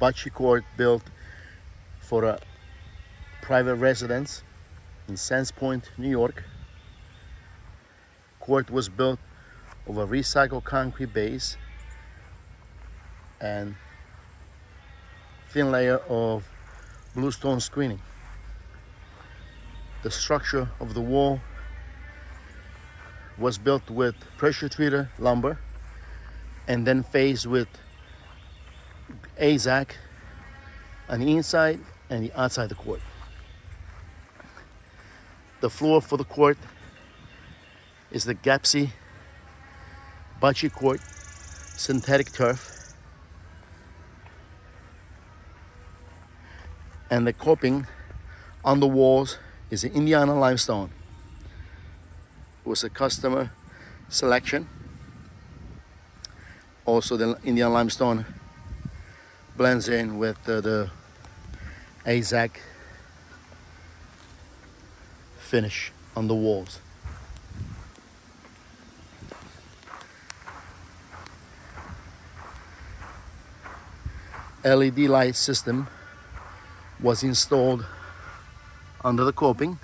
bocce court built for a private residence in Sands Point, New York. Court was built of a recycled concrete base and thin layer of bluestone screening. The structure of the wall was built with pressure treated lumber and then faced with AZEK on the inside and the outside of the court. The floor for the court is the Gappsi bocce court synthetic turf, and the coping on the walls is the Indiana limestone. It was a customer selection. Also, the Indiana limestone blends in with the AZEK finish on the walls. LED light system was installed under the coping.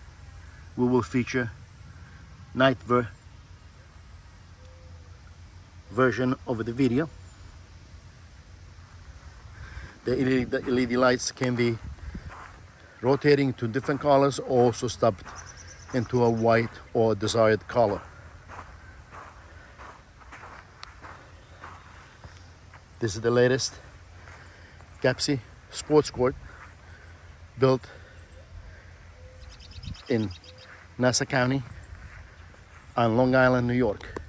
We will feature night version of the video. The LED lights can be rotating to different colors, or also stopped into a white or desired color. This is the latest Gappsi sports court, built in Nassau County on Long Island, New York.